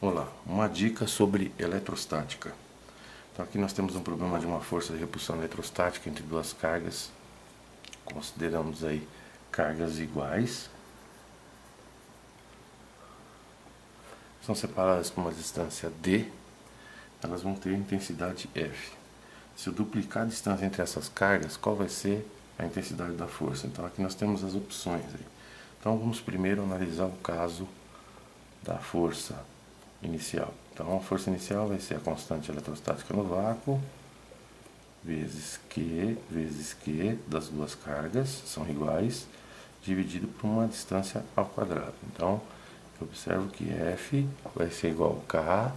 Olá, uma dica sobre eletrostática. Então aqui nós temos um problema de uma força de repulsão eletrostática entre duas cargas. Consideramos aí cargas iguais. São separadas por uma distância D. Elas vão ter intensidade F. Se eu duplicar a distância entre essas cargas, qual vai ser a intensidade da força? Então aqui nós temos as opções aí. Então vamos primeiro analisar o caso da força inicial. Então a força inicial vai ser a constante eletrostática no vácuo vezes Q das duas cargas, são iguais, dividido por uma distância ao quadrado. Então eu observo que F vai ser igual a K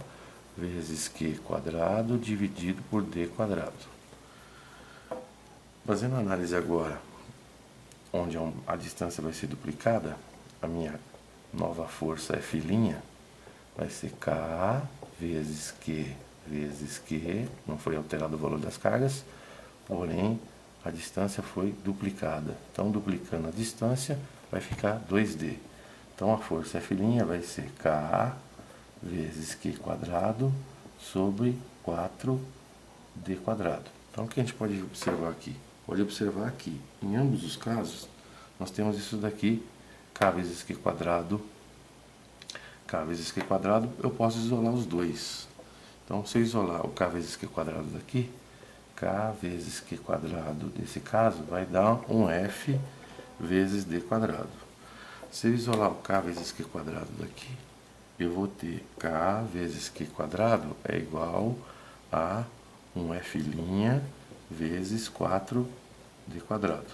vezes Q quadrado dividido por D quadrado. Fazendo a análise agora, onde a distância vai ser duplicada, a minha nova força F'inha vai ser K vezes Q, não foi alterado o valor das cargas, porém a distância foi duplicada. Então duplicando a distância vai ficar 2D. Então a força F' vai ser K vezes Q quadrado sobre 4D quadrado. Então o que a gente pode observar aqui? Pode observar que em ambos os casos nós temos isso daqui, K vezes Q quadrado. K vezes Q quadrado, eu posso isolar os dois. Então, se eu isolar o K vezes Q quadrado daqui, K vezes Q quadrado desse caso vai dar um F vezes D quadrado. Se eu isolar o K vezes Q quadrado daqui, eu vou ter K vezes Q quadrado é igual a um F'inha vezes 4D quadrado.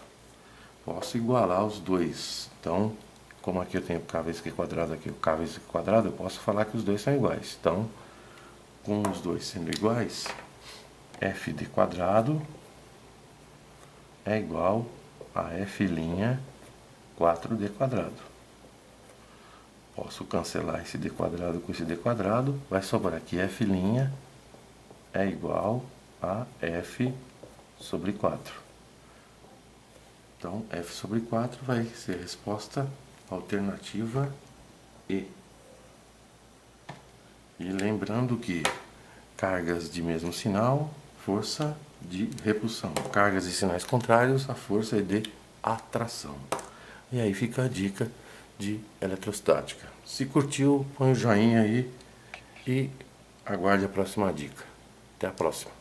Posso igualar os dois. Então, como aqui eu tenho K vezes Q quadrado, aqui o K vezes Q quadrado, eu posso falar que os dois são iguais. Então, com os dois sendo iguais, Fd quadrado é igual a F' 4D quadrado. Posso cancelar esse D quadrado com esse D quadrado, vai sobrar que F' é igual a F sobre 4. Então, F sobre 4 vai ser a resposta alternativa E. E lembrando que cargas de mesmo sinal, força de repulsão. Cargas de sinais contrários, a força é de atração. E aí fica a dica de eletrostática. Se curtiu, põe o joinha aí e aguarde a próxima dica. Até a próxima.